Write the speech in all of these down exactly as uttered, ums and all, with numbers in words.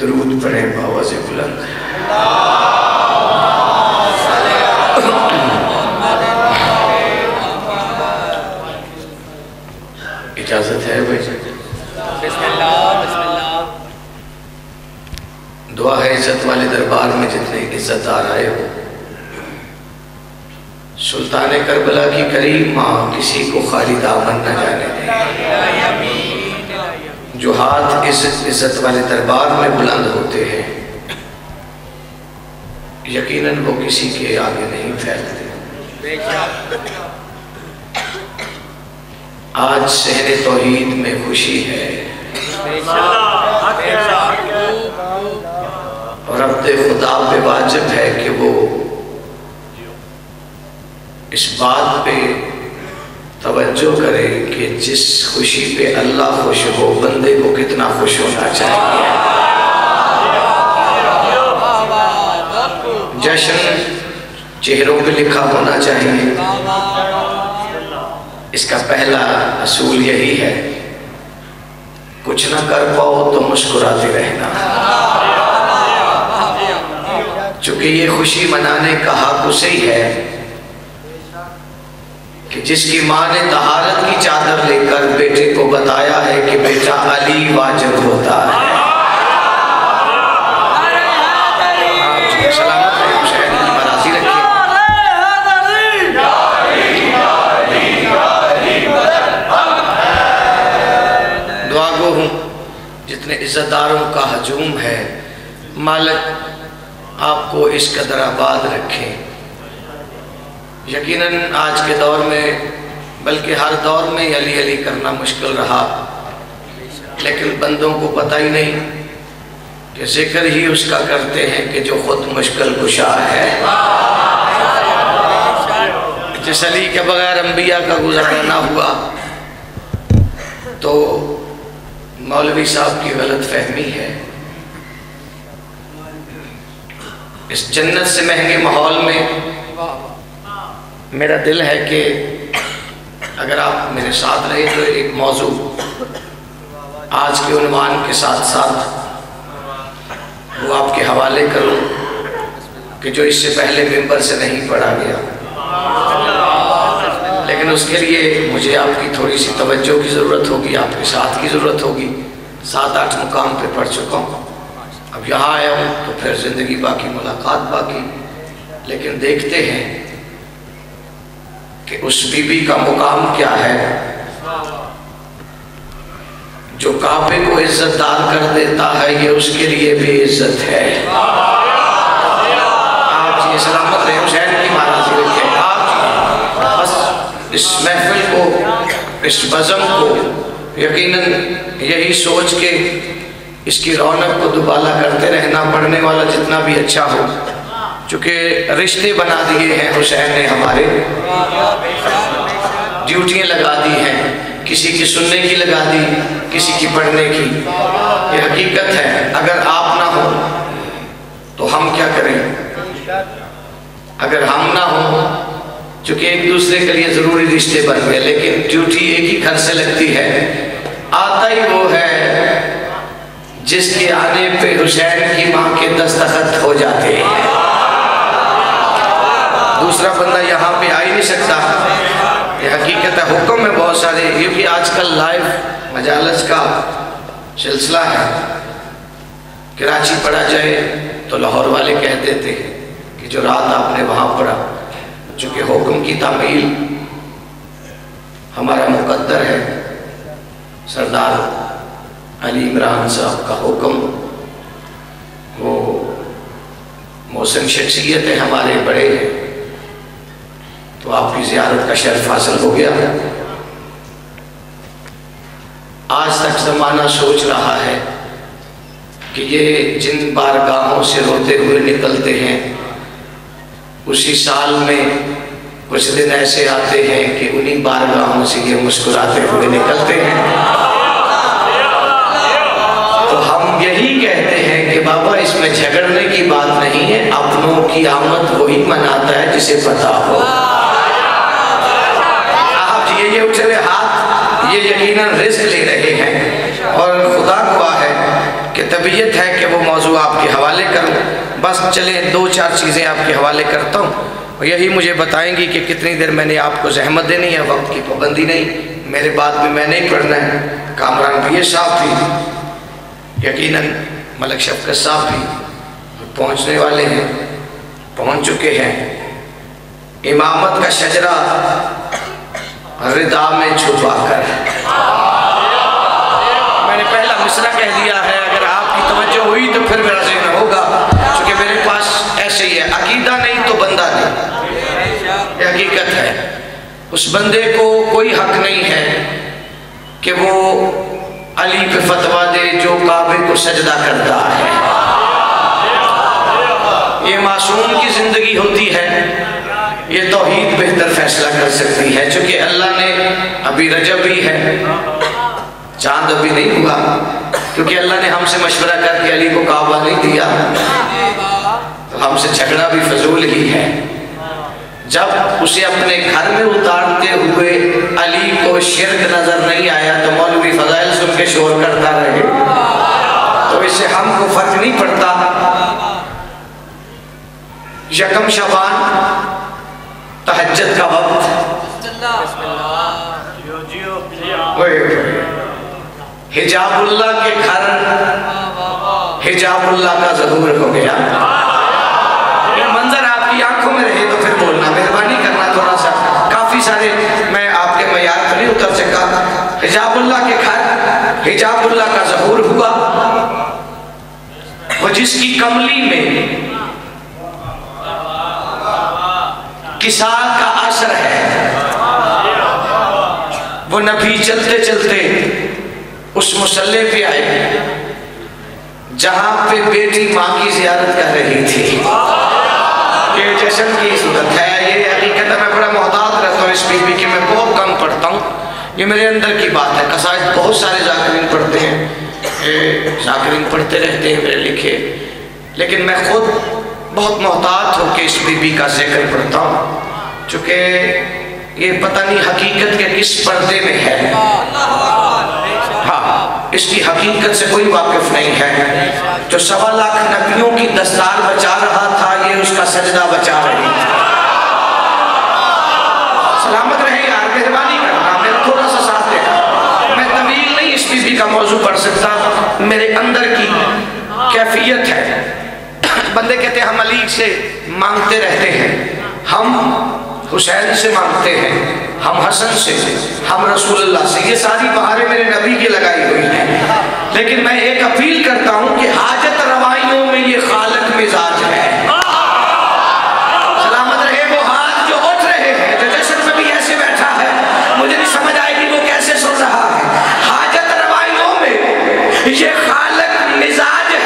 दुरूद पढ़े आवाज़ बुलंद। इजाजत है भाई? दुआ है इज्जत वाले दरबार में जितने इज्जत आ रहे हो, सुल्तान करबला की करीम माँ किसी को खाली दामन न जाने दे। जो हाथ इस इज्जत वाले दरबार में बुलंद होते हैं, यकीनन वो किसी के आगे नहीं फैलते। आज शहरे तौहीद में खुशी है और रब्बे खुदा पे वाजिब है कि वो इस बात पे तवज्जो करे कि जिस खुशी पे अल्लाह खुश हो, बंदे को कितना खुश होना चाहिए। जश्न चेहरों पे लिखा होना चाहिए। इसका पहला असूल यही है, कुछ ना कर पाओ तो मुस्कुराते रहना, चूंकि ये खुशी मनाने का हक उसे ही है कि जिसकी माँ ने तहारत की चादर लेकर बेटे को बताया है कि बेटा अली वाजिब होता है। आप सलामत रहे, शहर की बराती रखिए। दुआ गो हूँ जितने इज्जतदारों का हजूम है, मालिक आपको इस कदर आबाद रखें। यकीनन आज के दौर में, बल्कि हर दौर में अली अली करना मुश्किल रहा, लेकिन बंदों को पता ही नहीं कि जिक्र ही उसका करते हैं कि जो खुद मुश्किल कुशा है। जिस अली के बगैर अंबिया का गुजारा ना हुआ तो मौलवी साहब की गलत फहमी है। इस जन्नत से महंगे माहौल में मेरा दिल है कि अगर आप मेरे साथ रहे तो एक मौजू आज के उन्वान के साथ साथ वो आपके हवाले करूं कि जो इससे पहले मेंबर से नहीं पढ़ा गया, लेकिन उसके लिए मुझे आपकी थोड़ी सी तवज्जो की ज़रूरत होगी, आपके साथ की ज़रूरत होगी। सात आठ मुकाम पे पढ़ चुका हूँ, अब यहाँ आया हूँ तो फिर ज़िंदगी बाकी, मुलाकात बाकी, लेकिन देखते हैं कि उस बीबी का मुकाम क्या है जो काबे को इज्जतदार कर देता है। ये उसके लिए भी इज्जत है। आप ये सलामत रहे, हुसैन की महाराजी रखें। आप बस इस महफिल को, इस बज़म को यकीनन यही सोच के इसकी रौनक को दुबाला करते रहना। पढ़ने वाला जितना भी अच्छा हो, चूँकि रिश्ते बना दिए हैं हुसैन ने हमारे, ड्यूटियाँ लगा दी हैं, किसी की सुनने की लगा दी, किसी की पढ़ने की। ये हकीकत है, अगर आप ना हो तो हम क्या करें, अगर हम ना हो, चूँकि एक दूसरे के लिए ज़रूरी रिश्ते बन गए, लेकिन ड्यूटी एक ही घर से लगती है। आता ही वो है जिसके आने पे हुसैन की माँ के दस्तखत हो जाते हैं। दूसरा बंदा यहाँ पे आ ही नहीं सकता। ये हकीकत है, हुक्म में बहुत सारे, क्योंकि आजकल लाइव मजालस का सिलसिला है। कराची पढ़ा जाए तो लाहौर वाले कह देते हैं कि जो रात आपने वहाँ पढ़ा, चूँकि हुक्म की तामील हमारा मुकद्दर है। सरदार अली इमरान साहब का हुक्म, वो मौसम शख्सियत है हमारे, बड़े हैं, तो आपकी ज़ियारत का शर्फ हासिल हो गया। आज तक ज़माना सोच रहा है कि ये जिन बारगाहों से रोते हुए निकलते हैं, उसी साल में कुछ दिन ऐसे आते हैं कि उन्हीं बारगाहों से ये मुस्कुराते हुए निकलते हैं। यही कहते हैं कि बाबा, इसमें झगड़ने की बात नहीं है, अपनों की आमद वही मनाता है जिसे पता हो। आप ये ये उठे हुए हाथ, ये यकीनन रिस्क ले रहे हैं, और खुदा गवाह है कि तबीयत है कि वो मौजू आपके हवाले करूँ, बस चले दो चार चीज़ें आपके हवाले करता हूँ और यही मुझे बताएंगी कि कितनी देर मैंने आपको जहमत देनी है। वक्त की पाबंदी नहीं, मेरे बाद में मैं नहीं पढ़ना है। कामरान भैया साहब भी, यकीनन मलक शफकत साहब भी पहुँचने वाले हैं, पहुँच चुके हैं। इमामत का शजरा रिदा में छुपा कर, मैंने पहला मिसरा कह दिया है, अगर आपकी तवज्जो हुई तो फिर मेरा ज़हन होगा, क्योंकि मेरे पास ऐसे ही है, अकीदा नहीं तो बंदा नहीं, हकीकत है। उस बंदे को कोई हक नहीं है कि वो अली पे फतवा दे जो काबे को सजदा करता है। ये मासूम की ज़िंदगी होती है, ये तौहीद बेहतर फैसला कर सकती है। चूँकि अल्लाह ने, अभी रजब भी है, चाँद अभी नहीं हुआ, क्योंकि अल्लाह ने हमसे मशवरा करके अली को काबा नहीं दिया, तो हमसे झगड़ा भी फजूल ही है। जब उसे अपने घर में उतारते हुए अली को शिरक नजर नहीं आया तो मौलवी फजाइल सुन के शोर करता रहे, तो इससे हमको फर्क नहीं पड़ता। यकम शबान तहज्जुद का वक्त, हिजाबुल्ला के घर हिजाबुल्ला का ज़हूर हो गया। सारे मैं आपके मयार पर नहीं उतर सका। हिजाबुल्लाह के घर हिजाबुल्लाह का ज़हूर हुआ, वो जिसकी कमली में किसाल का असर है, वो नबी चलते चलते उस मुसल्ले पे आए जहां पे बेटी माँ की जियारत कर रही थी। ये जश्न की सूरत है, ये हकीकत में बड़ा मोहतात रहता हूँ इस बीबी की, मैं बहुत कम पढ़ता हूँ, ये मेरे अंदर की बात है। कसायद बहुत सारे जाकिरीन पढ़ते हैं, ये जाकिरीन पढ़ते रहते हैं मेरे लिखे, लेकिन मैं खुद बहुत मोहतात हूँ कि इस बीबी का जिक्र पढ़ता हूँ, चूँकि ये पता नहीं हकीकत के किस पर्दे में है। हाँ, इसकी हकीकत से कोई वाकिफ नहीं है। जो सवा लाख नबियों की दस्तार बचा रहा था, ये उसका सजदा बचा रही थी। सलामत रहे यार, मेहरबानी करना, मेरा थोड़ा सा साथ देना। मैं तवील नहीं इस बीबी का मौजू पढ़ सकता, मेरे अंदर की कैफियत है। बंदे कहते हैं हम अली से मांगते रहते हैं, हम हुसैन से मांगते हैं, हम हसन से, हम रसूलुल्लाह से, ये सारी बहारें मेरे नबी की लगाई हुई हैं। लेकिन मैं एक अपील करता हूँ कि हाजत रवाइयों में ये खालक मिजाज है। सलामत रहे वो हाथ जो उठ रहे हैं, जो जश्न में भी ऐसे बैठा है, मुझे नहीं समझ आएगी वो कैसे सुन रहा है। हाजत रवाइयों में ये खालक मिजाज है।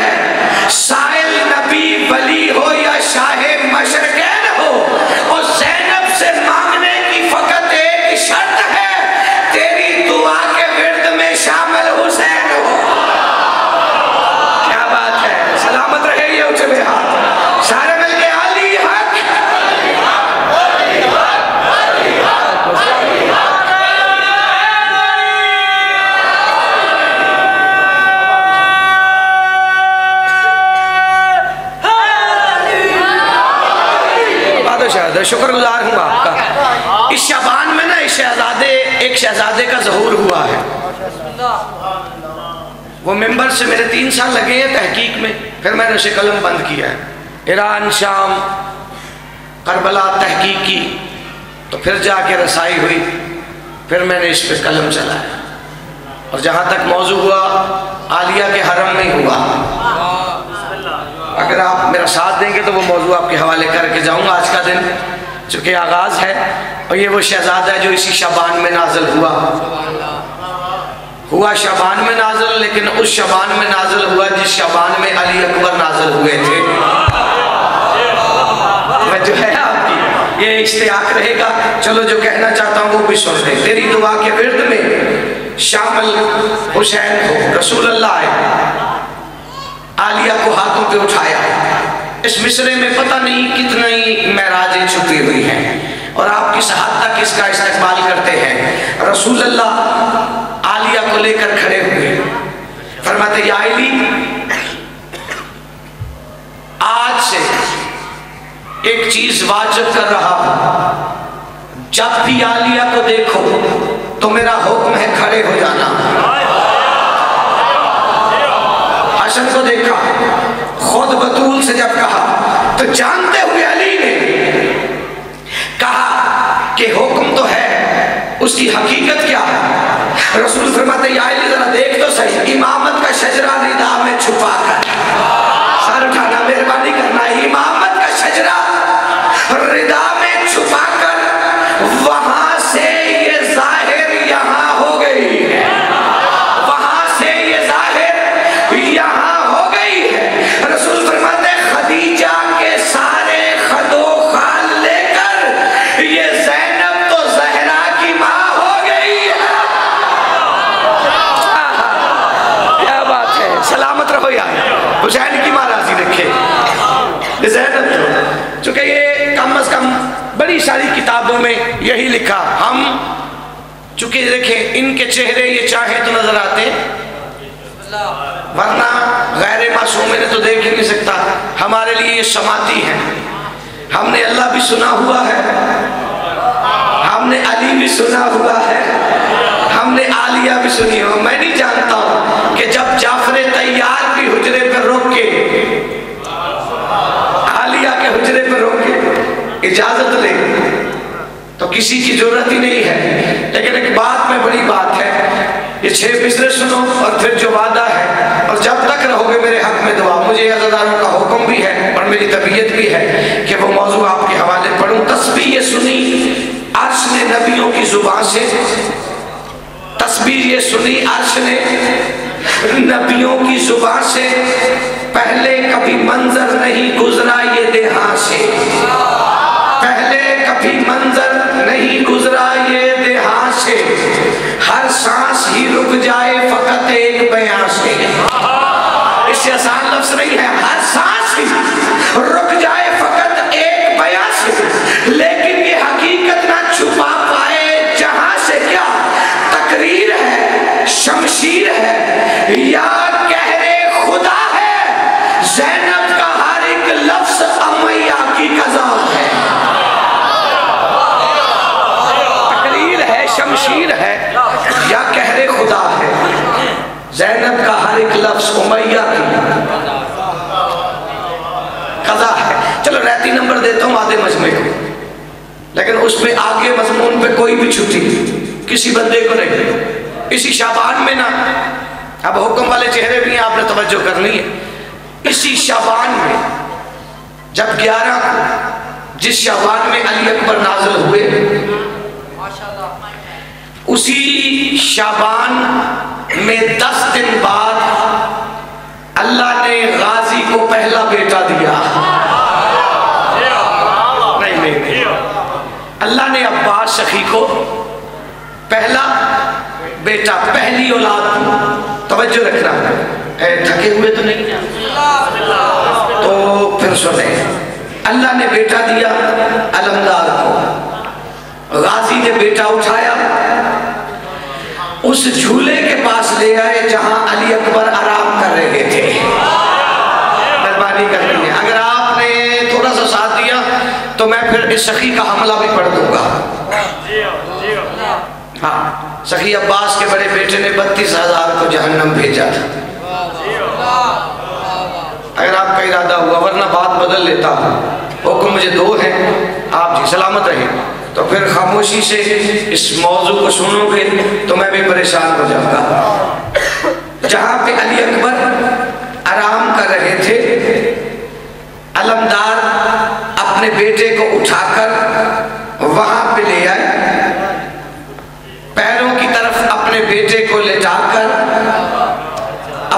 साहिल नबी वली हो या शाहे मशरकैन हो, और ज़ैनब से मांगने की फकत एक शर्त है, तेरी दुआ के विर्द में शामिल हुसैन हो। क्या बात है, सलामत रहे ये उच्च बिहार। सारे मिलके अली हक, अली हक, अली हक, अली हक। बादशाह शुक्रगुजार हूँ आपका। इस शबान में ना इस शहजादे, एक शहजादे का ज़हूर हुआ है। वो मेंबर से मेरे तीन साल लगे हैं तहकीक में, फिर मैंने उसे कलम बंद किया है। ईरान, शाम, करबला तहकीक की, तो फिर जाके रसाई हुई, फिर मैंने इस पर कलम चलाया। और जहाँ तक मौजू हुआ, आलिया के हरम में हुआ। अगर आप मेरा साथ देंगे तो वो मौजू आपके हवाले करके जाऊँगा। आज का दिन चूँकि आगाज़ है, और ये वो शहजादा है जो इसी शबान में नाजल हुआ। हुआ शबान में नाजल, लेकिन उस शबान में नाजल हुआ जिस शबान में अली अकबर नाजल हुए थे। मैं जो है आपकी ये इश्तियाक रहेगा। चलो, जो कहना चाहता हूँ वो भी सुन ले। तेरी दुआ के विर्द में शामिल हुसैन हो, रसूल अल्लाह आए, आलिया को हाथों पे उठाया। इस मिसरे में पता नहीं कितना ही महराजें छुपी हुई हैं, और आप किस हद तक इसका इस्तेमाल करते हैं। रसूल अल्लाह आलिया को लेकर खड़े हुए, फरमाते या अली, एक चीज वाजिब कर रहा हूं, जब भी आलिया को देखो तो मेरा हुक्म है खड़े हो जाना। हसन को देखा, खुद बतूल से जब कहा तो जानते हुए अली ने कहा कि हुक्म तो है, उसकी हकीकत क्या है। रसूल फरमाते या अली जरा देख तो सही, इमामत का शजरा निदा में छुपा कर सर उठाना, मेहरबानी करना, इमामत का शजरा रिदा में छुपा कर वहां से ये जाहिर यहाँ हो गई है, वहां से ये जाहिर यहाँ हो गई है। रसूल फरमाते खदीजा के सारे खदो खाल लेकर ये ज़ैनब तो ज़हरा की माँ हो गई है। क्या बात है, सलामत रहो यार, हुसैन की माँ राजी रखे। ज़ैनब तो चूंकि ये कम अज कम बड़ी सारी किताबों में यही लिखा, हम चूंकि देखें इनके चेहरे ये चाहे तो नजर आते, वरना गैर मासूम ने तो देख ही नहीं सकता। हमारे लिए ये समाती है, हमने अल्लाह भी सुना हुआ है, हमने अली भी सुना हुआ है, हमने आलिया भी सुनी हो। मैं नहीं जानता हूँ कि जब जाफर तैयार भी हुजरे पर रोक के हुजरे पर रोके इजाजत ले तो किसी की जरूरत ही नहीं है। लेकिन एक बात में बड़ी बात है, ये छह मिसरे सुनो और फिर जो वादा है, और जब तक रहोगे मेरे हक में दुआ। मुझे अज़ादारों का हुक्म भी है और मेरी तबीयत भी है कि वो मौजू आपके हवाले पढ़ूं। तस्बीह ये सुनी अर्श ने नबियों की जुबान से, तस्बीह ये सुनी अर्श ने नबियों की जुबान से, पहले कभी मंजर नहीं गुजरा ये देहां से, पहले कभी मंजर नहीं गुजरा ये देहां से, हर सांस ही रुक जाए फकत एक बयां से। इससे आसान लफ्ज नहीं है, हर सांस ही रुक जाए फकत एक बयां से, लेकिन ये हकीकत ना छुपा पाए जहां से। क्या तकरीर है, शमशीर है या ज़ैनब का हर एक लफ्ज़ अमैया की कज़ा है। तकरीर है, शमशीर है या कहरे खुदा है, ज़ैनब का हर एक लफ्ज़ अमैया की कज़ा है। चलो रहती नंबर देता हूँ आधे मजमे को, लेकिन उसमें आगे मजमून पे कोई भी छुट्टी किसी बंदे को नहीं। इसी शाबान में ना, अब हुक्म वाले चेहरे भी आपने तवज्जो करनी है। इसी शाबान में जब ग्यारह को, जिस शाबान में अली अकबर नाज़िल हुए, उसी शाबान में दस दिन बाद अल्लाह ने गाजी को पहला बेटा दिया। नहीं नहीं, नहीं। अल्लाह ने अब्बास सखी को पहला बेटा, पहली औलाद, तवज्जो रखना। थके हुए तो नहीं, तो फिर सुने। अल्लाह ने बेटा दिया अलमदार को, गाजी ने बेटा उठाया, उस झूले के पास ले आए जहां अली अकबर आराम कर रहे थे। मेहरबानी करनी है, अगर आपने थोड़ा सा साथ दिया तो मैं फिर इस सखी का हमला भी पढ़ दूंगा। हाँ, सखी अब्बास के बड़े बेटे ने बत्तीस हजार को जहन्नम भेजा था। अगर आपका इरादा हुआ, वरना बात बदल लेता हूँ। हुक्म मुझे दो है, आप जी सलामत रहें। तो फिर खामोशी से इस मौजू को सुनोगे तो मैं भी परेशान हो जाऊंगा। जहाँ पे अली अकबर आराम कर रहे थे, अलमदार अपने बेटे को उठाकर वहाँ पे ले आए, पैरों की तरफ अपने बेटे को लेटाकर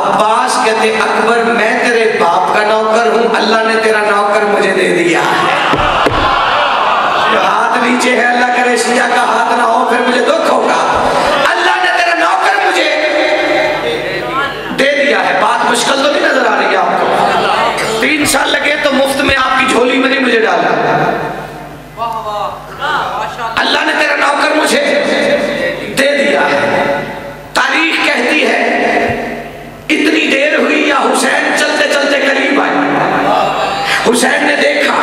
अब्बास कहते अकबर मैं तेरे बाप का नौकर हूँ, अल्लाह ने तेरा नौकर मुझे दे दिया है। जो हाथ नीचे है, अल्लाह करे शिया का हाथ ना हो, फिर मुझे दुख होगा। अल्लाह ने तेरा नौकर मुझे दे दिया है। बात मुश्किल तो नहीं नजर आ रही है आपको? तीन साल लगे तो मुफ्त में आपकी झोली में नहीं मुझे डाला, अल्लाह ने तेरा नौकर मुझे दे दिया है। तारीख कहती है इतनी देर हुई या हुसैन चलते चलते करीब आए। हुसैन ने देखा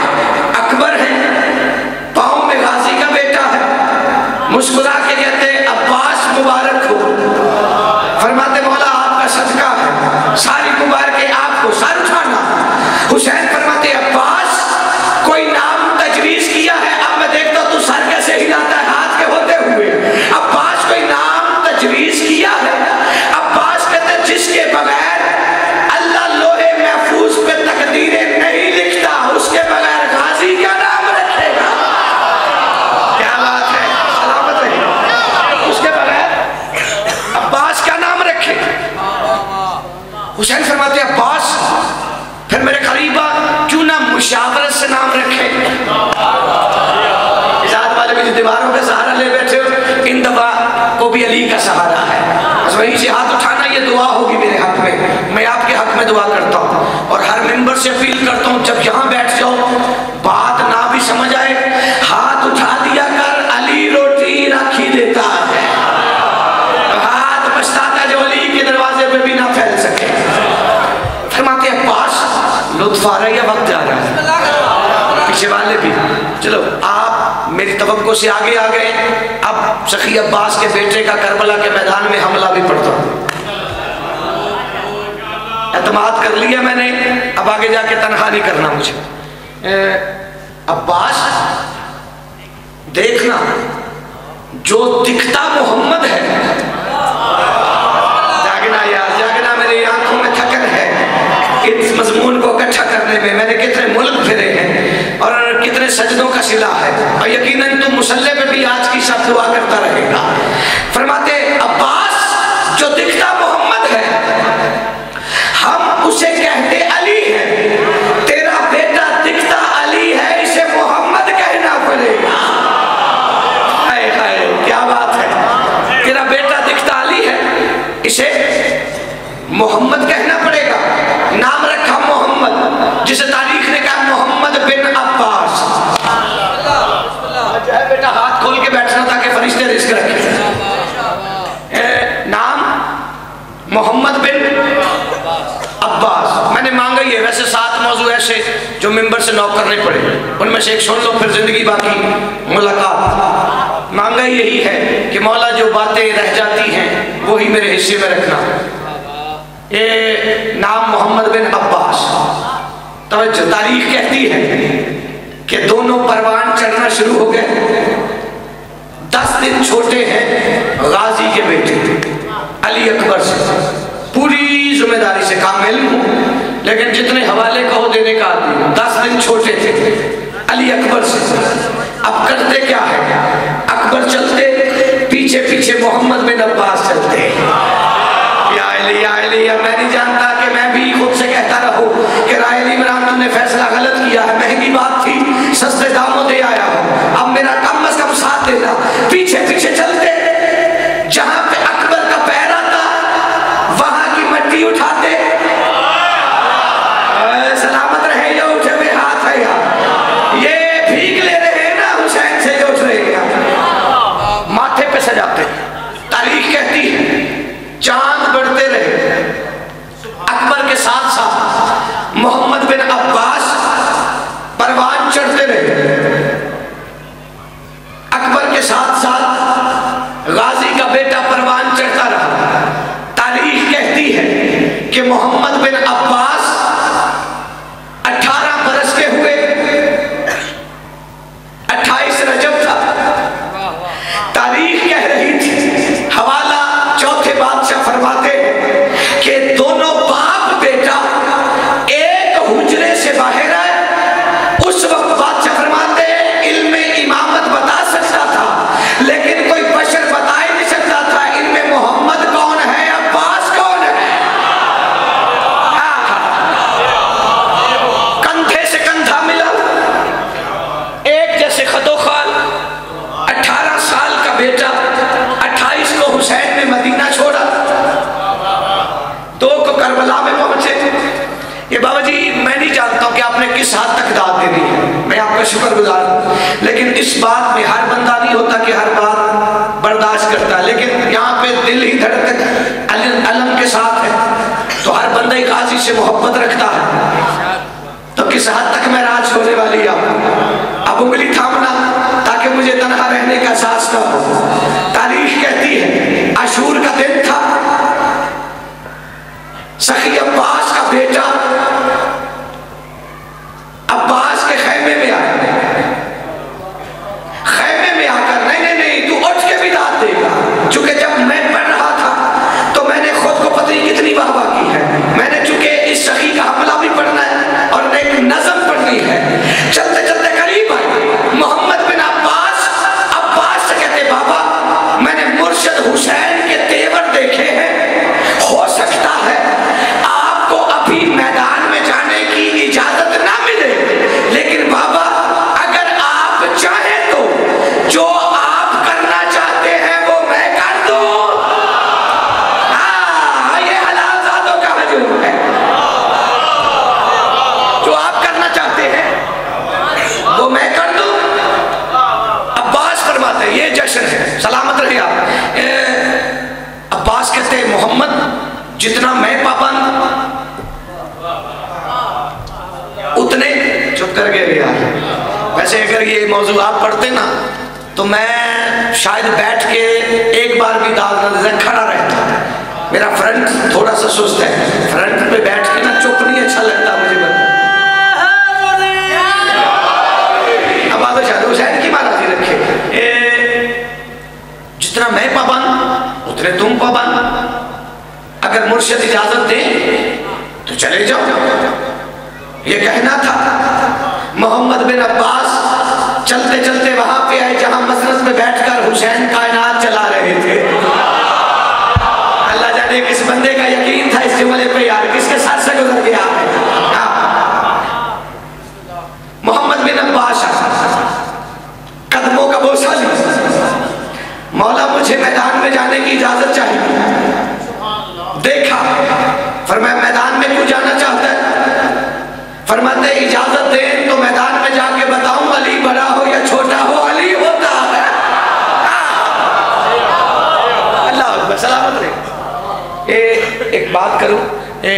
अकबर से अपील करता हूँ जब यहाँ बैठ जाओ बात ना भी समझ आए हाथ उठा दिया कर, अली रोटी राखी देता है। हाथ पछताता जो अली के दरवाजे पे भी ना फैल सके। फरमाते हैं पास लुत्फ आ रहा है या वक्त आ रहा है, पीछे वाले भी चलो आप मेरी तवक्को से आगे आ गए। अब सखी अब्बास के बेटे का करबला के मैदान में हमला भी पड़ता है, एतमाद कर लिया मैंने, अब आगे जाके तनहा नहीं करना मुझे। ए, अब्बास देखना जो दिखता मोहम्मद है, जागना यार जागना, मेरी आंखों में थकन है। इस मजमून को इकट्ठा करने में मैंने कितने मुल्क फिरे हैं और कितने सजदों का सिला है, और यकीनन तुम मुसल्ले पे भी आज की शब्द दुआ करता रहेगा। फरमाते अब्बास जो दिखता मोहम्मद है उसे कहते अली है, तेरा बेटा दिखता अली है इसे मोहम्मद कहना पड़ेगा। हाय हाय क्या बात है, तेरा बेटा दिखता अली है इसे मोहम्मद कहना पड़ेगा। नाम रखा मोहम्मद, जिसे तारीख ने कहा मोहम्मद बिन अब्बास। बेटा हाथ खोल के बैठना ताकि फरिश्ते रिस्क रखे। नाम मोहम्मद बिन अब्बास। मैंने मांगा ये वैसे सात मौजू ऐसे जो मेंबर से नौ करने पड़े, उनमें से एक सुन लो फिर जिंदगी बाकी मुलाकात। मांगा यही है कि मौला जो बातें रह जाती हैं वो ही मेरे हिस्से में रखना। ये नाम मोहम्मद बिन अब्बास। तवज्जो तारीख कहती है कि दोनों परवान चढ़ना शुरू हो गए। दस दिन छोटे हैं गाजी के बेटे अली अकबर से, पूरी जिम्मेदारी से कामिल हूँ लेकिन जितने हवाले कहो देने का आदमी। दस दिन छोटे थे अली अकबर से। अब करते क्या है, अकबर चलते पीछे पीछे मोहम्मद बिन अब्बास चलते। या अली या अली, या मैं नहीं जानता कि मैं भी खुद से कहता रहूँ कि राय इमरान तुमने फैसला गलत किया है, महंगी बात थी सस्ते दामों दे आया हूँ, अब मेरा कम अज कम साथ देना। पीछे पीछे चलते जहाँ पे अकबर का पैरा था वहां उठाते सलामत रहे या उठे हुए हाथ है यार, ये भीग ले रहे ना हुसैन से जो उठ रहे माथे पे सजाते। तारीख कहती है चांद बढ़ते रहे, अकबर के साथ साथ मोहम्मद बिन अब्बास परवान चढ़ते रहे, अकबर के साथ साथ गाजी का बेटा परवान चढ़ता रहा। तारीख कहती है कि मोहम्मद बिन अब्बास अठारह बरस के हुए, अट्ठाईस रजब था। तारीख कह रही थी हवाला चौथे बादशाह फरमाते हैं कि दोनों बाप बेटा एक हुजरे से बाहर आए। उस वक्त बादशाह फरमाते हैं इल्म इमामत बता सकता था लेकिन कोई बशर बता ही नहीं सकता था इनमें मोहम्मद कौन है अब्बास कौन है। कंधे से कंधा मिला, एक जैसे खतोखाल। अठारह साल का बेटा अट्ठाईस को हुसैन ने मदीना छोड़ा, दो को करबला में पहुंचे। ये बाबा जी मैं नहीं जानता कि आपने किस हद तक दाद देनी है, मैं आपका शुक्रगुजार हूं, लेकिन इस बात में हर बंदा नहीं होता कि हर बात बर्दाश्त करता, लेकिन यहाँ पे दिल ही धड़क अलम के साथ है तो हर बंदा गाजी से मोहब्बत रखता है। तो किस हद तक मैं राज होने वाली आप, अब उंगली थामना ताकि मुझे तनहा रहने का एहसास ना हो। तारीख कहती है आशूर का दिन था, सखी अब्बास का बेटा अब्बास के खैमे में आया। खैमे में आकर नहीं नहीं नहीं तू उठ के भी दाद देगा, चूंकि जब मैं पढ़ रहा था तो मैंने खुद को पता नहीं कितनी वाहवाही की है। मैंने चूंकि इस सखी का हमला भी पढ़ना है और एक नजम पढ़नी है। चलते चलते करीब आए मोहम्मद बिन अब्बास। अब्बास से कहते बाबा मैंने मुर्शद हुसैन के तेवर देखे हैं, हो सकता है आपको अभी मैदान में जाने की इजाजत ना मिले लेकिन बाबा अगर आप चाहें तो जो आप करना चाहते हैं वो मैं कर दूं। हाँ ये हलाल ज़ातों का हुजूम है। करके गया है। वैसे अगर ये मौजूद आप पढ़ते ना तो मैं शायद बैठ के एक बार भी दाल न देता, खड़ा रहता। मेरा फ्रंट थोड़ा सा सुस्त है, फ्रंट पे बैठ के ना चुप नहीं अच्छा लगता मुझे। अब आप शायद हुसैन की बात आती रखे, जितना मैं पाबंद उतने तुम पाबंद। अगर मुर्शिद इजाजत दे तो चले जाओ। ये कहना था मोहम्मद बिन अब्बास चलते चलते वहां पे आए जहां मजलिस में बैठकर हुसैन कायनात चला रहे थे। अल्लाह जाने किस बंदे का यकीन था इस जुमले पे, यार किसके साथ से गुजर गया। मोहम्मद बिन अब्बास कदमों का बोझा लिया, मौला मुझे मैदान में जाने की इजाजत चाहिए। देखा फरमाया मैदान में क्यों जाना चाहता है? फरमाते इजाजत दे तो मैदान में जाके बताऊं अली बड़ा हो या छोटा हो, अली होता है। अल्लाह सलामत रहे। एक बात करूं, ए,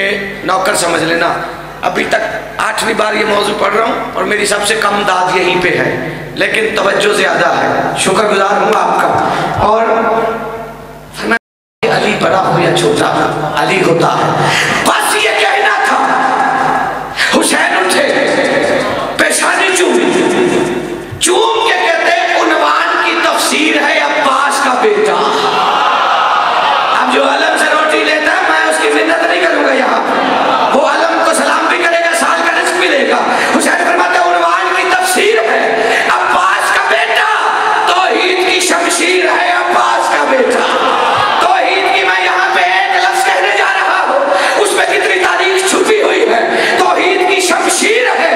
नौकर समझ लेना, अभी तक आठवीं बार ये मौजू पढ़ रहा हूं और मेरी सबसे कम दाद यहीं पे है, लेकिन तवज्जो ज्यादा है। शुक्रगुजार हूं आपका। और अली बड़ा हो या छोटा हो अली होता है, बस ये कहना था। हुसैन उठे, पेशानी चूमी चूम के कहते उनवान की तफसीर है अब्बास का बेटा। अब जो अलम से रोटी लेता है मैं उसकी मिन्नत नहीं करूंगा यहाँ पर, वो अलम को सलाम भी करेगा, साल का रिस्क भी लेगा। हुसैन फरमाते उनवान की तफसीर है अब्बास का बेटा, तौहीद की शमशीर है अब्बास का बेटा। शमशीर है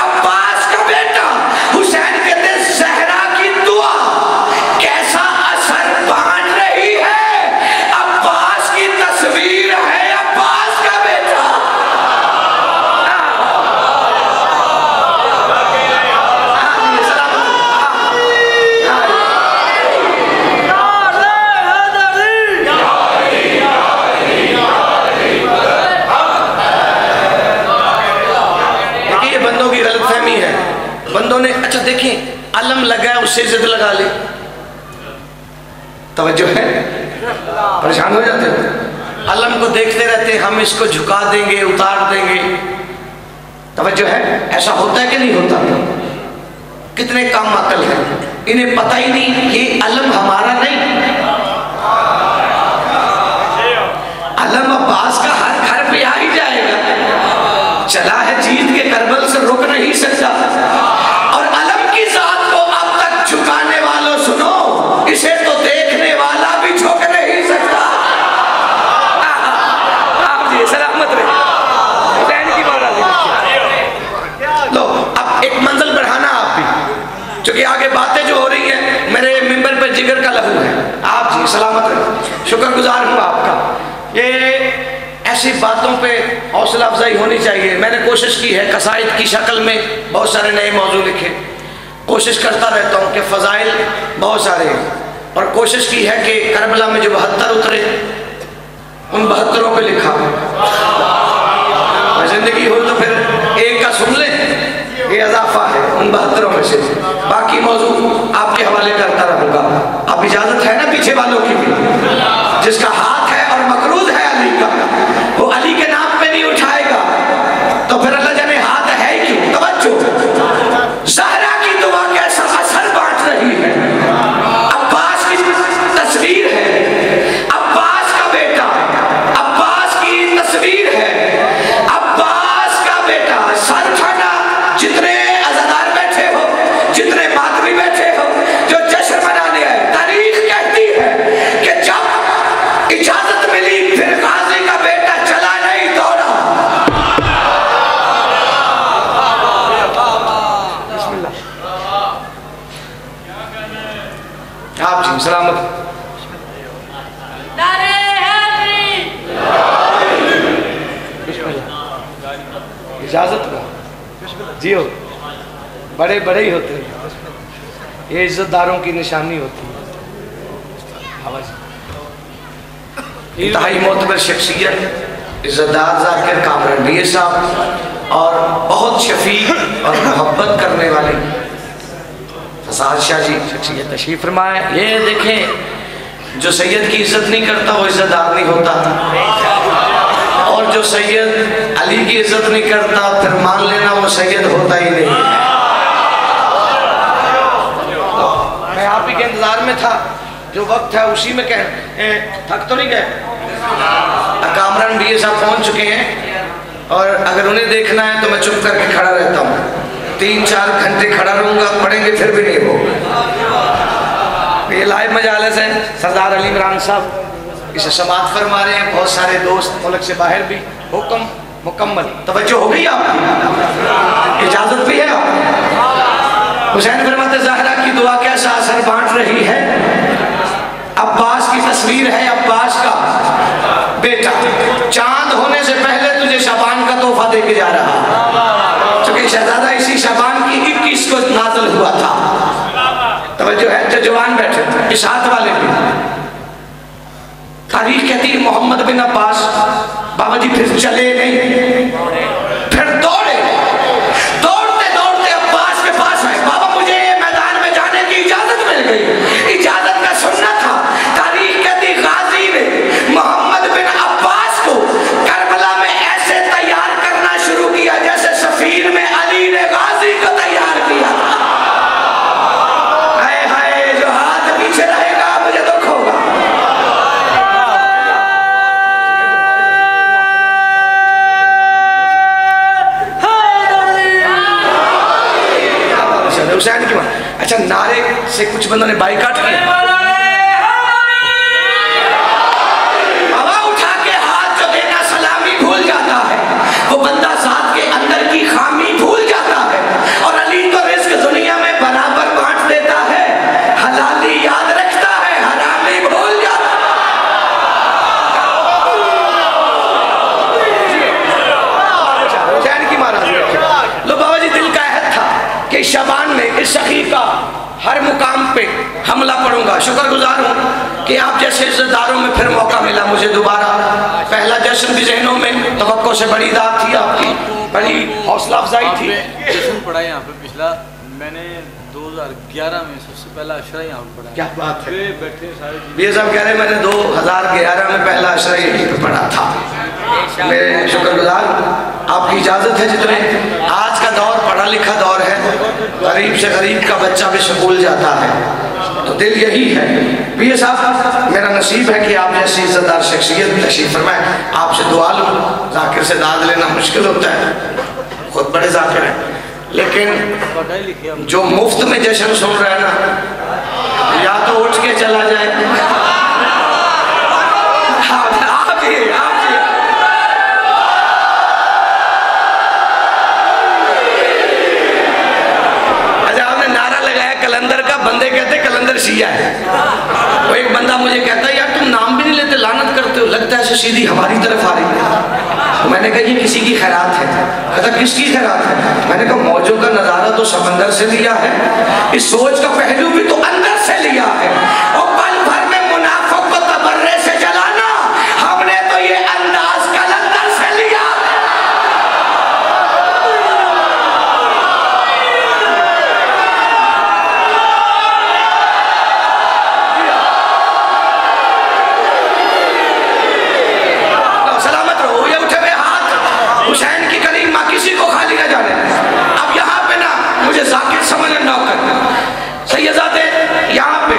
अब्बास का बेटा। हुसैन कहते ज़हरा की दुआ कैसा असर बांट रही है, अब्बास की तस्वीर है अब्बास का बेटा। बंदों ने अच्छा देखें अलम लगा उससे जिद लगा ले, तवज्जो है, परेशान हो जाते हो। अलम को देखते रहते हम इसको झुका देंगे उतार देंगे, तवज्जो है। ऐसा होता है कि नहीं होता? कितने काम अकल है, इन्हें पता ही नहीं ये अलम हमारा नहीं। अलम अब्बास का हर घर पे आ ही जाएगा, चला है जीत के करबल से रुक नहीं सकता। और अलम की जात को अब तक झुकाने वालों सुनो, इसे तो देखने वाला भी झुक नहीं सकता। आप जी सलामत रहे। लो अब एक मंजिल बढ़ाना आप भी, क्योंकि आगे बातें जो हो रही हैं मेरे मेंबर पर जिगर का लहू है। आप जी सलामत रहे, शुक्रगुजार हूँ आपका। ये ऐसी बातों पे हौसला अफजाई होनी चाहिए। मैंने कोशिश की है कसाइद की शक्ल में बहुत सारे नए मौजू लिखे, कोशिश करता रहता हूँ कि फ़ज़ाइल बहुत सारे हैं। और कोशिश की है कि करबला में जो बहत्तर उतरे उन बहत्तरों पे लिखा। ज़िंदगी हो तो फिर एक का सुन ले, ये अजाफा है उन बहत्तरों में से। बाकी मौजू आपके हवाले करता रहूँगा। अब इजाज़त है ना पीछे वालों की भी? जिसका हाथ है और मकरूज है अली का, वो अली के नाम पे नहीं उठाएगा तो फिर अल्लाह जाने हाथ है क्यों। तवज्जो, ज़हरा की दुआ कैसा असर बांट रही है, अब्बास की तस्वीर है अब्बास का बेटा, अब्बास की तस्वीर है अब्बास का बेटा। सर ठंडा, जितने अजादार बैठे हो, जितने मातमी बैठे हो, जो जश्न मनाने आए। तारीख कहती है कि जब इजाजत मिली फिर गाजी का बेटा चला नहीं दौड़ा। आप जी सलामत। इजाजत का जियो, बड़े बड़े ही होते हैं, ये इज्जतदारों की निशानी होती है। इंतहाई मोतबर शख्सियत इज्जतदार ज़ाकिर कामरान साहब और बहुत शफीक और मोहब्बत करने वाले फसाद शाह जी शख्सियत तशरीफ फरमाए। ये देखें, जो सैयद की इज्जत नहीं करता वो इज्जतदार नहीं होता, और जो सैयद अली की इज्जत नहीं करता फिर मान लेना वो सैयद होता ही नहीं है। तो मैं आप ही के इंतजार में था, जो वक्त है उसी में कह थक तो नहीं गए। कामरान बी ए साहब पहुंच चुके हैं और अगर उन्हें देखना है तो मैं चुप करके खड़ा रहता हूँ, तीन चार घंटे खड़ा रहूंगा, पढ़ेंगे फिर भी नहीं होगा। ये लाइव मजालस है। सरदार अली इमरान साहब इसे समाप्त फरमा रहे हैं, बहुत सारे दोस्त मुल्क से बाहर भी। हुक्म मुकम्मल तवज्जो हो गई आपकी, इजाज़त भी है आप। हुसैन फरमाते ज़हरा की दुआ कैसा असर बांट रही है। अब्बास की तस्वीर है, अब्बास का बेटा चांद होने से पहले तुझे शाबान का तोहफा दे के जा रहा है, क्योंकि शहजादा इसी शाबान की इक्कीस को नाज़िल हुआ था। तो जो है जो जवान बैठे थे इस हाथ वाले भी, तारीख कहती है मोहम्मद बिन अब्बास बाबा जी फिर चले नहीं, फिर दौड़े, दौड़ते दौड़ते अब्बास के पास आए। बाबा मुझे ये मैदान में जाने की इजाजत मिल गई, इजाजत का सुनना था। तारीख कहती गाजी ने मोहम्मद बिन अब्बास को करबला में ऐसे तैयार करना शुरू किया जैसे सफीर में अली ने गाजी को तैयार किया। हाय हाय, जो हाथ पीछे रहेगा मुझे दुख होगा। हुसैन की बात। अच्छा, नारे से कुछ बंदों ने बाइकाट किया। हर मुकाम पे हमला पड़ूंगा, शुक्रगुजार हूँ कि आप जैसे इज्जतदारों में फिर मौका मिला मुझे दोबारा। पहला जश्न भी जहनों में तवक्को से बड़ी दात थी आपकी, बड़ी हौसला अफजाई थी। जश्न पढ़ा यहाँ पे पिछला, मैंने दो हज़ार ग्यारह में सबसे पहला अशरा यहाँ पे पढ़ा। क्या बात है, बैठे सारे बी साहब कह रहे मैंने दो हज़ार ग्यारह में पहला अशरा यहीं पर पढ़ा था। मैं शुक्रगुजार, आपकी इजाज़त है। जितने आज का दौर पढ़ा लिखा दौर है, गरीब से गरीब का बच्चा भी स्कूल जाता है, तो दिल यही है। पीए साहब, मेरा नसीब है कि आप जैसी इज्जतदार शख्सियत तशरीफ फरमाए। आपसे दुआ लूँ, जाकिर से दाद लेना मुश्किल होता है, खुद बड़े जाकिर हैं, लेकिन जो मुफ्त में जश्न सुन रहा है ना, या तो उठ के चला जाए। शिया है वो, एक बंदा मुझे कहता है यार तुम नाम भी नहीं लेते, लानत करते हो, लगता है सीधी हमारी तरफ आ रही है। तो मैंने कहा ये किसी की खैरात है। कहता किसकी खैरात है? मैंने कहा मौजों का नज़ारा तो समंदर से लिया है, इस सोच का पहलू भी तो अंदर से लिया है, और पल भर में मुनाफक को तबर्रे से जलाना, हमने तो ये अंदाज कलंदर से लिया। जाकिर समझ नौकर सैयदाते यहाँ पे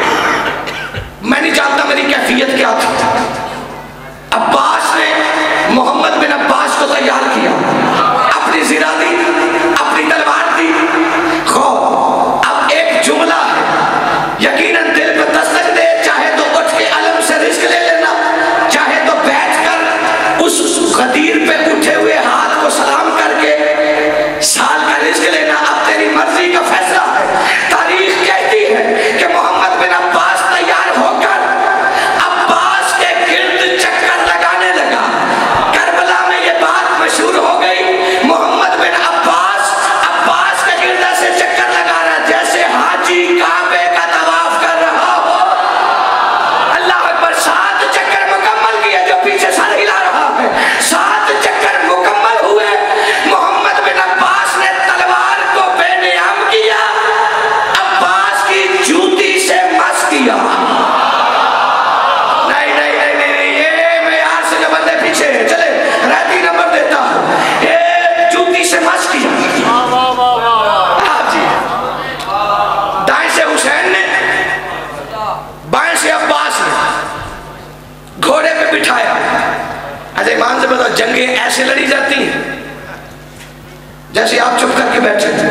जैसे आप चुप करके बैठे थे,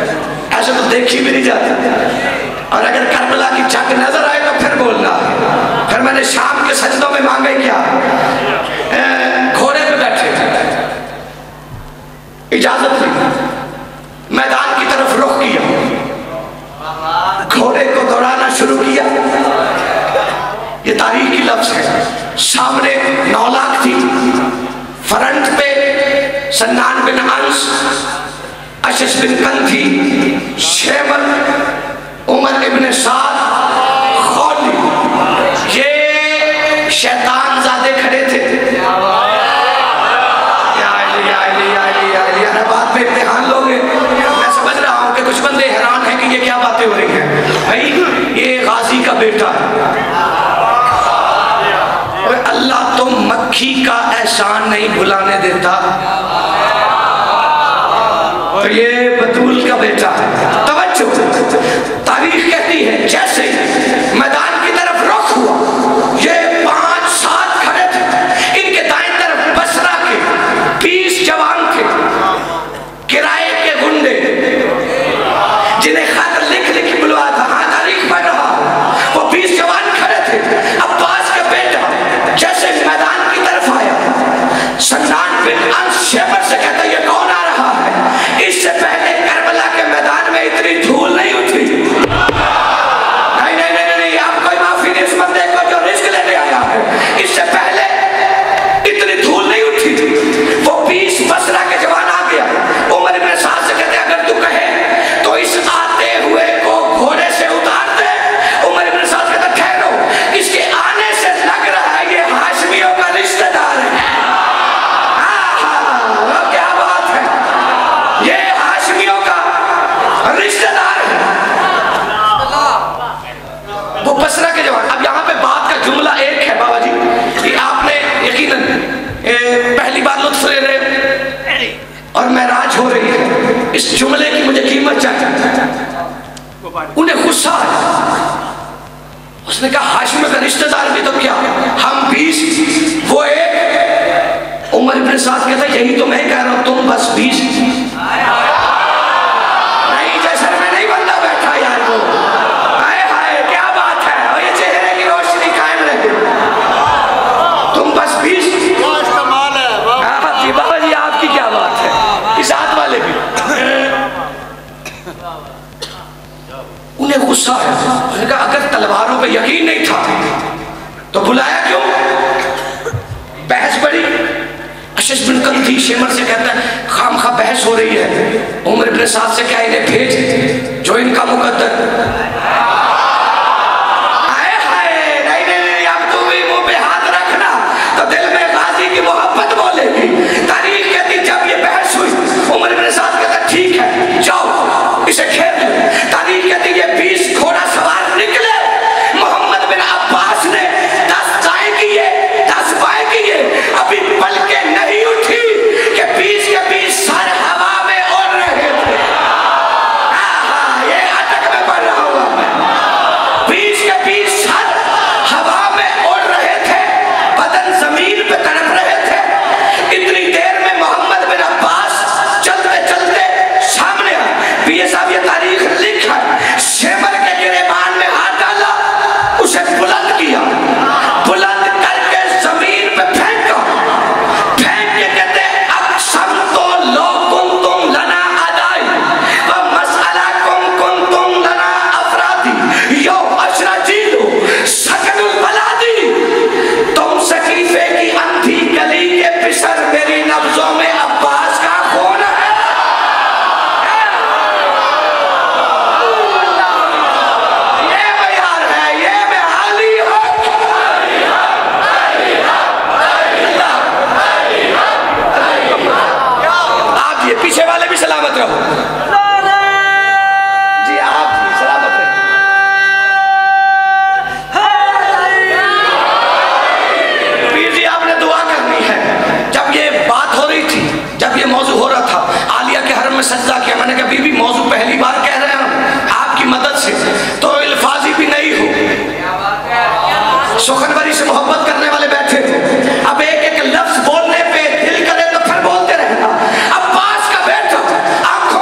ऐसे तो देखी भी नहीं जाती। और अगर करबला की छत नजर आए तो फिर बोलना। फिर मैंने शाम के सजदों में मांगे क्या, घोड़े पे बैठे थे, इजाजत ली, मैदान की तरफ रुख किया, घोड़े को दौड़ाना शुरू किया। ये तारीखी लफ्ज है। सामने नौ लाख थी, फ्रंट पे सन्नान बिन अंस, अशिश बिन कंथी, शेबर, उमर इब्न साद, खोली, ये शैतान ज़ादे खड़े थे। बाद में इम्तिहान लोगे। मैं समझ रहा हूँ कि कुछ बंदे हैरान हैं कि ये क्या बातें हो रही हैं। भाई ये गाजी का बेटा है। और अल्लाह तो मक्खी का एहसान नहीं भुलाने देता। और ये बतूल का बेटा है। तवज्जो, तारीख कहती है जैसे मैदान की तरफ रुख हुआ, ये पांच सात खड़े थे, इनके दाएं तरफ बसरा के बीस जवान थे, किराए के गुंडे, जिन्हें खत लिख लिख बुलवा था। हाँ, तारीख पढ़ रहा हूँ। वो बीस जवान खड़े थे। अब्बास का बेटा जैसे मैदान की तरफ आया, सन्नान बिन अंस शेबर से कहता ये कौन आ रहा है? इससे पहले करबला के मैदान में इतनी धूल नहीं उठी। नहीं नहीं नहीं नहीं, आप कोई माफी नहीं इस बंदे को जो रिस्क लेने आया है। इससे पहले इतनी धूल नहीं उठी। वो बीस बसरा के जवान आ गया। उमर इब्न साद से कहते अगर तू कहे तो इस आते हुए को घोड़े से उतार दे। उमर इब्न साद कहता ठहरो, इसके आने से लग रहा है ये हाशमियों का रिश्तेदार है। अब यहाँ पे बात का जुमला एक है बाबा जी कि आपने यकीनन पहली बार लुत्फ ले रहे और महराज हो रही है। इस जुमले की मुझे कीमत चाहिए। उन्हें गुस्सा आया। उसने कहा हाशिम का रिश्तेदार भी तो क्या, हम बीस, वो एक। उमर इब्न साद कहता यही तो मैं कह रहा हूँ, तुम बस बीस। नहीं जैसे मैं नहीं बंदा बैठा यार वो। उन्हें गुस्सा है। उसने कहा अगर तलवारों पे यकीन नहीं था तो बुलाया क्यों? बहस बड़ी। अशिश बिन कंदी शेमर से कहता है खाम खा बहस हो रही है। उमर इब्न साद से क्या इन्हें भेज जो इनका मुकद्दर। हाय हाय, नहीं नहीं, अब तू भी मुंह पे हाथ रखना तो दिल में गाजी की मोहब्बत बोलेगी। तारीख कहती जब ये बहस हुई, उमर इब्न साद कहता ठीक है जाओ इसे खेल। तारीख कहती ये बीस घोड़ा सवार निकले। मोहम्मद बिन अब्बास ने दस दाएं किए, दस बाएं किए। अभी पलके नहीं उठी कि बीस के बीस सर हवा में उड़ रहे थे। आहा, ये अटक में पड़ रहा हुआ मैं। बीस के बीस सर हवा में उड़ रहे थे, बदन जमीन पे तड़प रहे थे। इतनी देर में मोहम्मद बिन अब्बास चलते चलते सामने आए। पीए साहब ये तारीख लिखा, शेमर के गिरेबान में हाथ डाला, उसे बुलंद किया, बुलंद करके जमीन पे फेंका, फेंक के कहते अक्सम तो लो कुन तुम लना अदाई व मसला कुम कुन तुम लना अफरादी यो अशरा जीलो सकनुल बलादी। तुम सकीफे की अंधी गली के पिसर मेरी नब्जों में अब्बास का खून है। सलामत रहो जी, आप सलामत रहे। पीर जी आपने दुआ करनी है। जब ये बात हो रही थी, जब ये मौजू हो रहा था, आलिया के हरम में सजदा किया। मैंने कहा बीबी मौजू पहली बार कह रहे हैं आपकी मदद से, तो अल्फाजी भी नहीं हो। सुखनवरी से मोहब्बत करने वाले बैठे थे। अब एक एक लफ्ज बोलने पे दिल करे तो फिर बोलते रहना। अब्बास का बेटा आंखों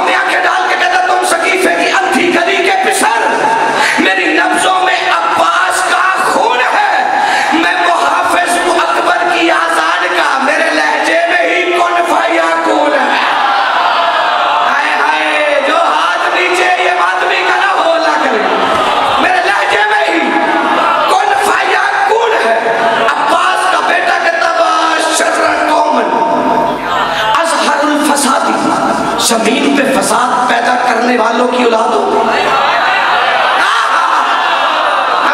जमीन पे फसाद पैदा करने वालों की औलाद हो। अब मैं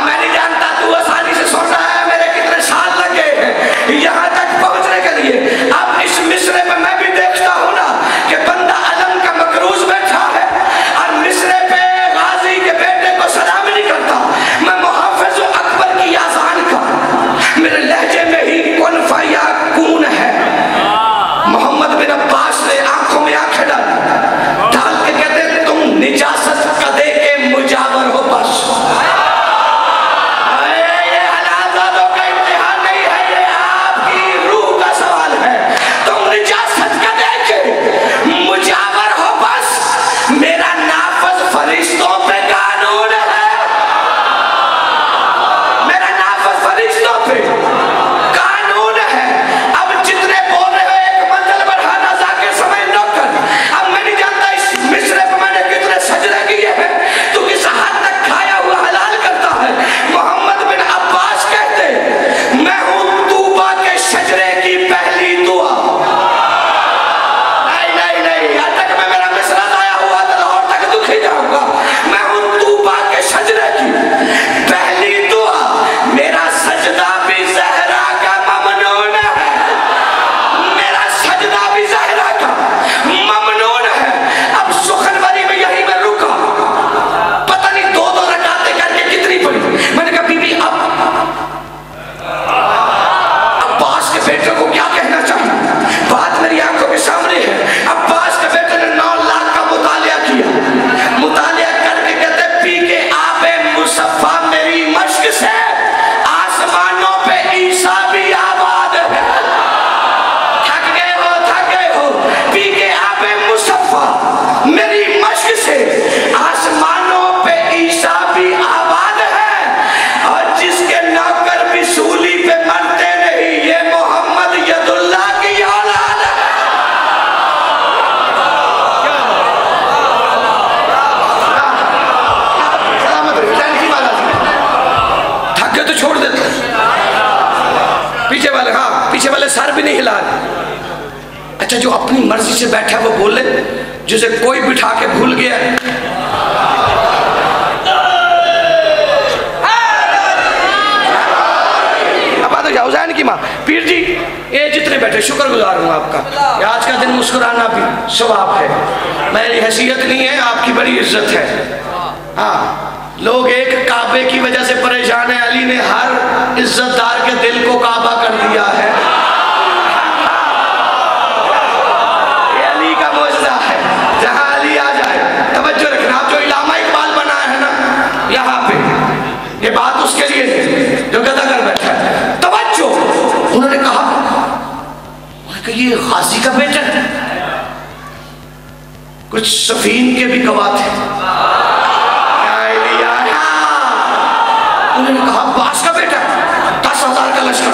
नहीं जानता तू आसानी से सोच रहा है मेरे कितने साल लगे हैं यहाँ तक पहुँचने के लिए। अब इस मिसरे में मैं भी देखता हूँ ना कि बंदा अलम का मकरूज बैठा है और मिसरे पे गाजी के बेटे को सलाम नहीं करता। मैं मुहाफिज अकबर की आजान का मेरे लहजे में ही कौन फाया कून है। मोहम्मद बिन अब्बास ने आंखों में आंखें निजासत का दे के मुजावर हो। बस ये हलाजातों का इम्तिहान नहीं है, ये आपकी रूह का सवाल है। तुम निजासत का दे के मुजावर हो। बस मेरा नाफज फरिश्तों पे कानून है, मेरा नाफज फरिश्तों पे कानून है। अब जितने बोल रहे हो एक मंजिल बढ़ाना जाके समय नौकर। अब मैं नहीं जानता इस मिसरे सजदा किया है तो किस हद तक खाया हुआ हलाल करता है। मोहम्मद बिन अब्बास कहते मैं हूँ तूबा के शजरे की पहली दुआ। नहीं नहीं नहीं, यहाँ तक मैं मेरा मिसरा आया हुआ तो लाहौर तक दुखी जाऊंगा। मैं हूँ तूबा के शजरे की पहली दुआ, मेरा सजदा भी जहरा का ममनून है, मेरा सजदा भी जहरा का ममनून है। अब सुखनवरी में यही पता नहीं दो दो रकाते करके कितनी पड़ी। मैंने कहा बीबी अब अब्बास के बेटे को क्या कहना चाहिए, बात मेरी आंखों के सामने है। अब्बास के बेटे ने नौ लाख का मुतालिया किया, मुतालिया करके कहते पी के आपे मुसफ़ा मेरी मश्क से आसमानों पे ईसा भी आबाद है। थक गए हो, थक गए हो, पी के आपे मुसफ़ा मेरी मश्क से आसमानों पे ईसा भी आबाद है, और जिसके नौकर भी सूली पे मरते नहीं, ये मोहम्मद यदुल्ला की औलाद है। थक गए तो छोड़ देते पीछे वाले। हाँ पीछे वाले सर भी नहीं हिला रहे। अच्छा जो अपनी मर्जी से बैठा वो बोले, जिसे कोई बिठा के भूल गया हुसैन की माँ। पीर जी ये जितने बैठे शुक्रगुजार हूँ आपका, आज का दिन मुस्कुराना भी सवाब है। मेरी हैसियत नहीं है, आपकी बड़ी इज्जत है। हाँ लोग एक काबे की वजह से परेशान है, अली ने हर इज्जतदार के दिल को काबा कर दिया है। ये अली का मौजदा है, जहाँ अली आ जाए। तवज्जो रखना, आप जो इलामा इकबाल बना है ना यहाँ पे, ये बात उसके लिए जो गदा कर बैठा है। उन्होंने कहा, उन्होंने कहा ये गाजी का बेटा है, कुछ सफीन के भी गवाह थे। उन्होंने कहा बास का बेटा, दस हजार का लश्कर।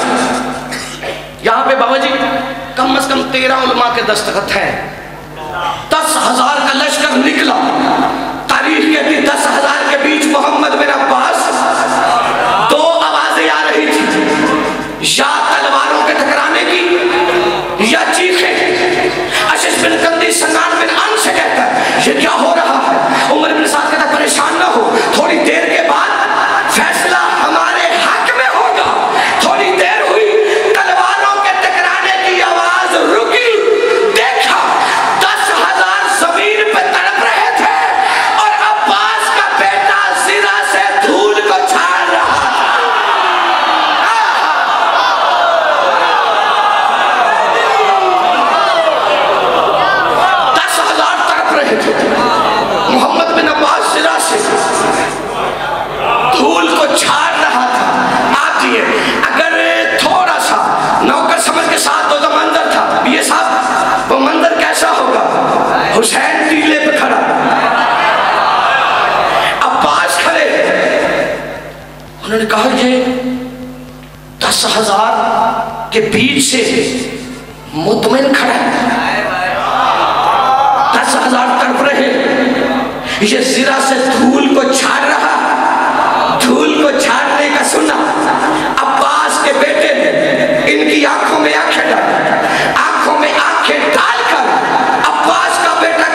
यहाँ पे बाबा जी कम से कम तेरह उलमा के दस्तखत हैं। दस हजार का लश्कर निकला। तारीख कहती दस हजार के बीच मोहम्मद बिन अब्बास, दो आवाजें आ रही थी, या तलवारों के टकराने की या चीखे। अशीष बिन कंदी संगार बिन अन से कहता है ये क्या हो रहा है। उमर बिन साथ कहता परेशान ना हो, थोड़ी देर के बाद फैसला हमारे हक में होगा। थोड़ी देर हुई, तलवारों के टकराने की आवाज रुकी। देखा दस हजार जमीन पर तड़प रहे थे और अब्बास का बेटा सिरा से धूल को छाड़ रहा था। दस हजार तड़प रहे थे, मोहम्मद बिन अब्बास सिरा से धूल को छाड़ रहा था। आप दिए अगर थोड़ा सा नौकर समझ के साथ दो तो मंजर था। ये साहब वो मंजर कैसा होगा, हुसैन टीले पे खड़ा, अब्बास खड़े। उन्होंने कहा ये दस हजार के बीच से मुतमिन खड़ा है, दस हजार तड़प रहे, ये सिरा से धूल को छाड़ रहा। धूल को छाड़ने का सुना अब्बास के बेटे ने, इनकी आंखों में आंखें डाल, आंखों में आंखें डालकर अब्बास का बेटा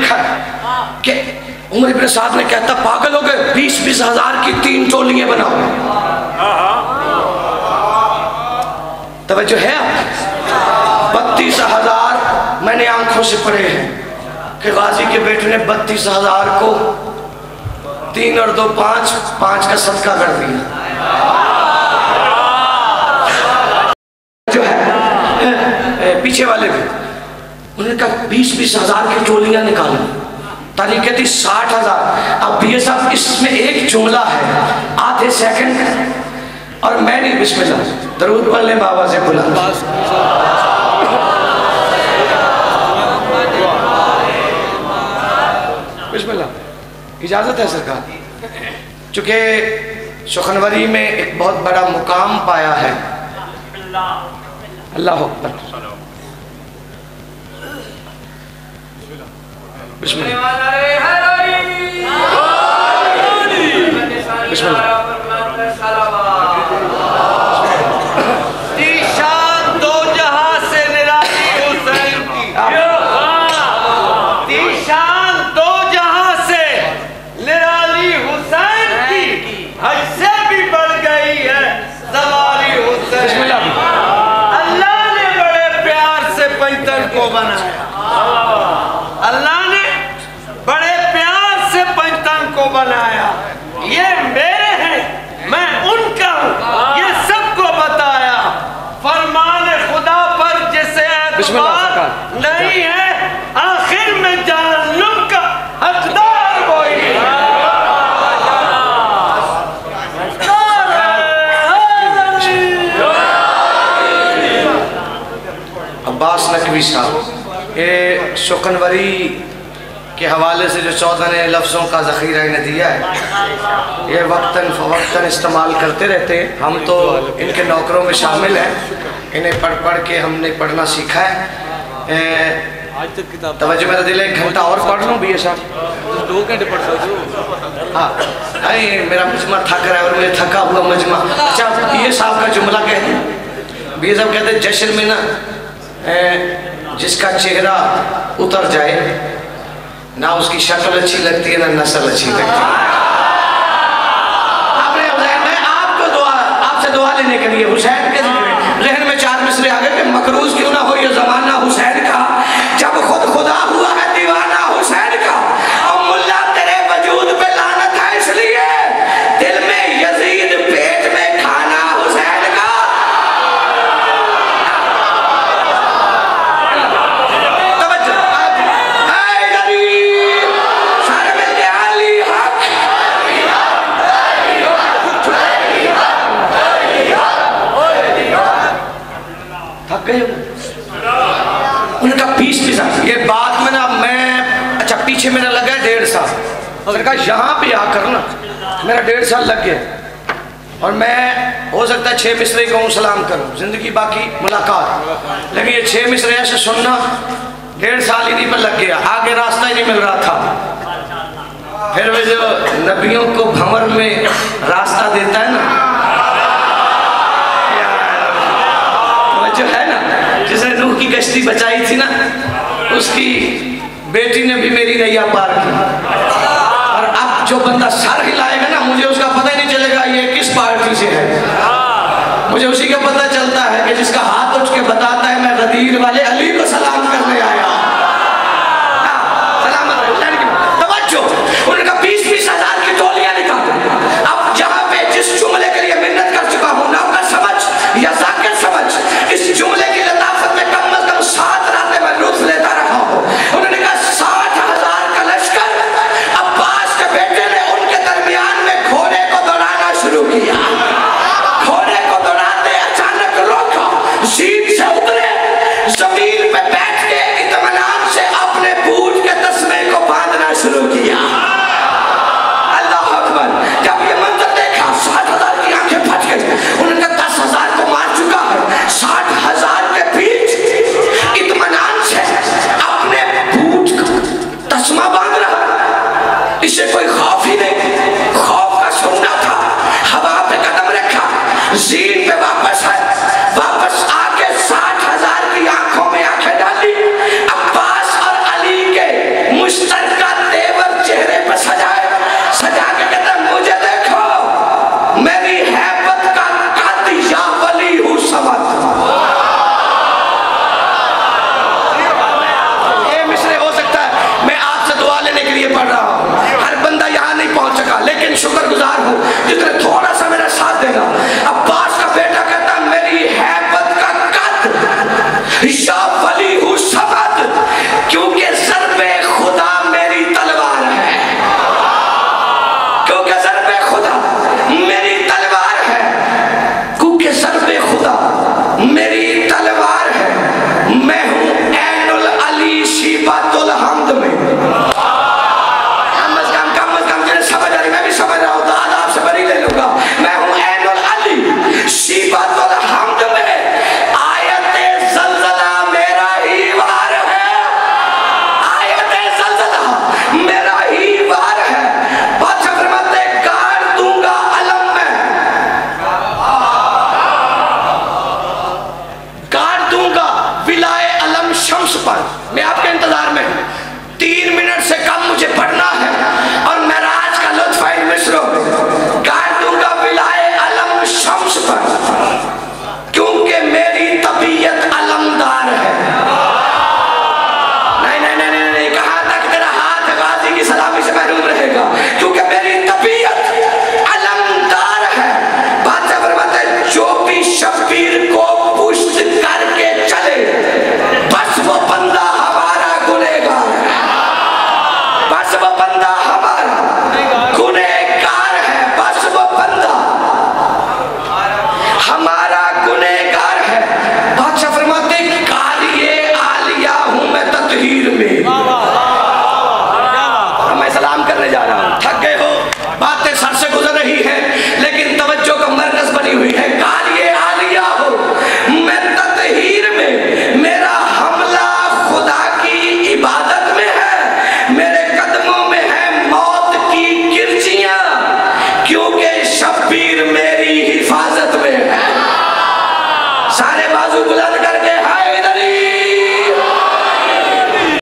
लिखा है कि उमर इब्न साद ने कहता पागल हो गए, बीस बीस हजार की तीन टोलियां बनाओ। तवज्जो है, बत्तीस हजार मैंने आंखों से पढ़े हैं कि गाजी के बेटे ने बत्तीस हजार को तीन और दो पांच पांच का सदका कर दिया। जो है पीछे वाले भी उन्होंने कहा बीस बीस हजार की टोलियां निकालो, तारीख थी साठ हजार। अब बी ए साहब इसमें एक जुमला है आधे सेकंड और मैं नहीं बिस्मिल्लाह दरूद पढ़ने बाबा से बुला बिस्मिल्लाह इजाजत है सरकार। चूंकि सुखनवरी में एक बहुत बड़ा मुकाम पाया है अल्लाह अकबर दो जहां से निराली हुसैन की, तीशान दो जहां से निराली हुसैन की हद से भी बढ़ गई है सवारी हुसैन। अल्लाह ने बड़े प्यार से पैंतन को बनाया, अल्लाह बनाया, ये मेरे हैं मैं उनका हूँ, ये सबको बताया। फरमान खुदा पर जिसे एतबार नहीं है आखिर में जहन्नुम का हकदार वही है। अब्बास नकवी साहब ये सुकनवरी के हवाले से जो चौदह नए लफ्ज़ों का ज़ख़ीरा इन्हें दिया है ये वक्तन फ़वक्तन इस्तेमाल करते रहते हैं। हम तो इनके नौकरों में शामिल हैं, इन्हें पढ़ पढ़ के हमने पढ़ना सीखा है। तवज्जो मेरा दिल है एक घंटा और पढ़ लूँ भैया साहब, दो घंटे पढ़ सकते। हाँ अरे मेरा मजमा थक रहा है और मुझे थका हुआ मजमा। अच्छा भैया साहब का जुमला कहते हैं, भैया साहब कहते हैं जश्न में ना जिसका चेहरा उतर जाए ना उसकी शक्ल अच्छी लगती है ना नस्ल अच्छी लगती है। आपने मैं आपको दुआ आपसे दुआ लेने के लिए हुसैन के जहन में चार मिसरे आ गए कि मकरूज क्यों ना हो ये जमाना हुसैन का, जब खुद खुदा हुआ है दीवाना हुसैन का। और मुल्ला तेरे वजूद पे लानत है इसलिए दिल में यजीद पेट में खाना हुसैन का। उनका बीस बीस ये बात में ना मैं अच्छा पीछे मेरा लगा डेढ़ साल, उन्होंने कहा यहाँ पे आकर ना मेरा डेढ़ साल लग गया और मैं हो सकता है छः मिसरे को सलाम करूँ जिंदगी बाकी मुलाकात, लेकिन ये छः मिसरे ऐसे सुनना डेढ़ साल इन्हीं पर लग गया, आगे रास्ता ही नहीं मिल रहा था। फिर वे जो नबियों को भंवर में रास्ता देता है ना जो है ना जिसने रूह की कश्ती बचाई थी ना उसकी बेटी ने भी मेरी नैया पार की, और अब जो बंदा सर हिलाएगा ना मुझे उसका पता ही नहीं चलेगा ये किस पार्टी से है। मुझे उसी का पता चलता है कि जिसका हाथ उठ के बताता है मैं गदीर वाले अली को सलाम करने आया। तवज्जो उनका बीस बीस हजार की टोलियां निकाल। अब जहाँ पे जिस जुमले के लिए मेहनत कर चुका हूँ ना मैं समझ या जाकिर समझ इस जुमले की लताफत में कम अज कम सात रातें में लुत्फ लेता रहा हूं। उन्होंने कहा साठ हजार का लश्कर अब्बास के बेटे ने उनके दरमियान में घोड़े को दौड़ाना शुरू किया, घोड़े को दौड़ाते अचानक रोका, जीप से उतरे, जमीन पे बैठ के इत्मीनान से अपने बूट के तस्मे को बांधना शुरू किया। अल्लाह अकबर। जब ये मंजर देखा सात हजार की आंखें फट गई। उन्होंने दस हजार को मार चुका है, साठ हजार के बीच इत्मीनान से अपने बूट का तस्मा बांध रहा है, इसे कोई खौफ ही नहीं। खौफ का सुनना था, हवा पे कदम रखा, जीन पे वापस आए, वापस आके साठ हजार की आंखों में आंखें डाली, अब्बास और अली के मुश्त क्योंकि शब्बीर मेरी हिफाजत में है। सारे बाजू बुलंद कर